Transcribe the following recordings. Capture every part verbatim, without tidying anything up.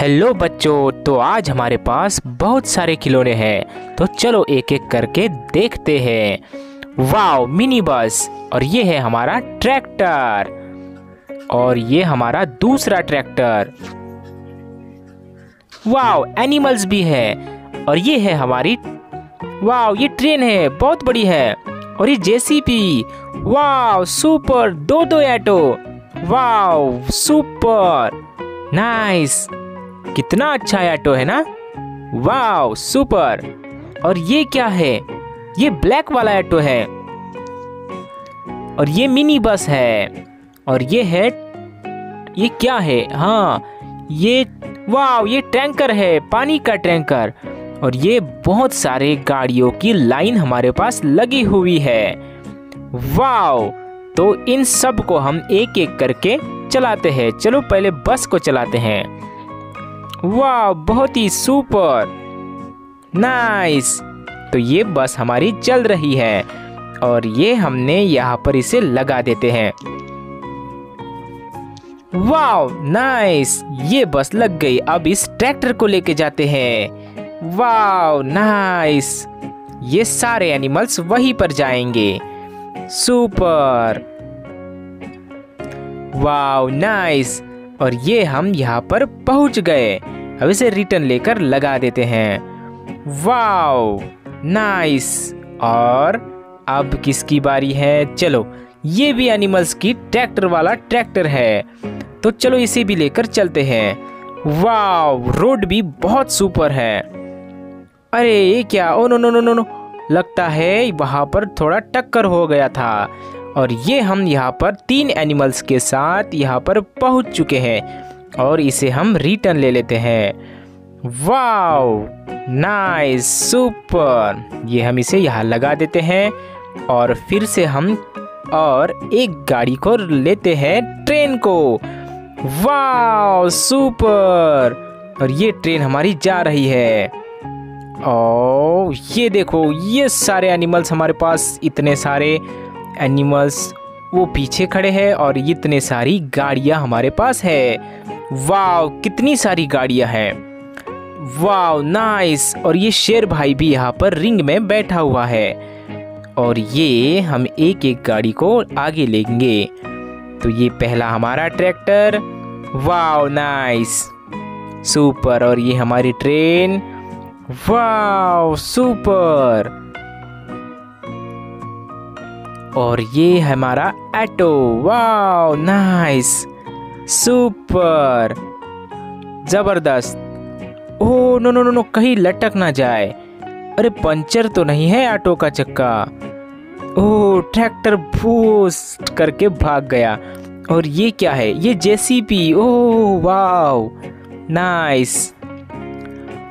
Hello बच्चों, तो आज हमारे पास बहुत सारे खिलौने हैं, तो चलो एक एक करके देखते हैं। वाओ, मिनी बस, और ये है हमारा ट्रैक्टर, और ये हमारा दूसरा ट्रैक्टर। वाओ, एनिमल्स भी है, और ये है हमारी, वाओ ये ट्रेन है, बहुत बड़ी है, और ये J C B. Wow super, दो दो ऑटो, वाओ सुपर नाइस, कितना अच्छा ऑटो है ना, वाओ सुपर। और ये क्या है, ये ब्लैक वाला ऑटो है, और ये मिनी बस है, और ये है, ये क्या है, हाँ ये, वाओ ये टैंकर है, पानी का टैंकर। और ये बहुत सारे गाड़ियों की लाइन हमारे पास लगी हुई है। वाओ, तो इन सब को हम एक एक करके चलाते हैं। चलो पहले बस को चलाते हैं। वाह, बहुत ही सुपर नाइस। तो ये बस हमारी चल रही है, और ये हमने यहाँ पर इसे लगा देते हैं। वाह नाइस, ये बस लग गई। अब इस ट्रैक्टर को लेके जाते हैं। वाह नाइस, ये सारे एनिमल्स वहीं पर जाएंगे, सुपर वाव नाइस। और ये हम यहाँ पर पहुँच गए। अब इसे रिटर्न लेकर लगा देते हैं। वाव नाइस, और अब किसकी बारी है, चलो ये भी एनिमल्स की ट्रैक्टर वाला ट्रैक्टर है, तो चलो इसे भी लेकर चलते हैं। वाव, रोड भी बहुत सुपर है। अरे ये क्या, oh no no no no no, लगता है वहाँ पर थोड़ा टक्कर हो गया था। और ये हम यहाँ पर तीन एनिमल्स के साथ यहाँ पर पहुँच चुके हैं, और इसे हम रिटर्न ले लेते हैं। वाव नाइस सुपर, ये हम इसे यहाँ लगा देते हैं, और फिर से हम और एक गाड़ी को लेते हैं, ट्रेन को। वाव सुपर, और ये ट्रेन हमारी जा रही है। और ये देखो, ये सारे एनिमल्स हमारे पास, इतने सारे एनिमल्स वो पीछे खड़े हैं, और इतने सारी गाड़ियाँ हमारे पास है। वाव, कितनी सारी गाड़ियाँ हैं, वाव नाइस। और ये शेर भाई भी यहाँ पर रिंग में बैठा हुआ है, और ये हम एक एक गाड़ी को आगे लेंगे। तो ये पहला हमारा ट्रैक्टर, वाव नाइस सुपर, और ये हमारी ट्रेन, वाव सुपर, और ये हमारा ऑटो, वाव नाइस सुपर जबरदस्त। Oh no no no no, कहीं लटक ना जाए। अरे पंचर तो नहीं है ऑटो का चक्का। ओ, ट्रैक्टर फूस करके भाग गया। और ये क्या है, ये जे सी बी, ओ वाव नाइस।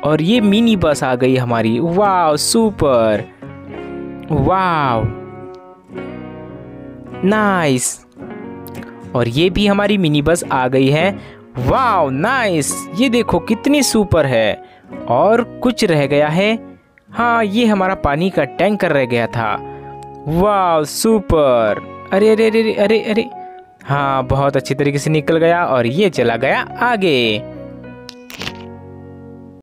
और ये मिनी बस आ गई हमारी, वाव सुपर, वाव नाइस। और ये भी हमारी मिनी बस आ गई है, वाव नाइस। ये देखो कितनी सुपर है। और कुछ रह गया है, हाँ ये हमारा पानी का टैंकर रह गया था, वाव सुपर। अरे अरे अरे अरे अरे, हाँ बहुत अच्छी तरीके से निकल गया, और ये चला गया आगे।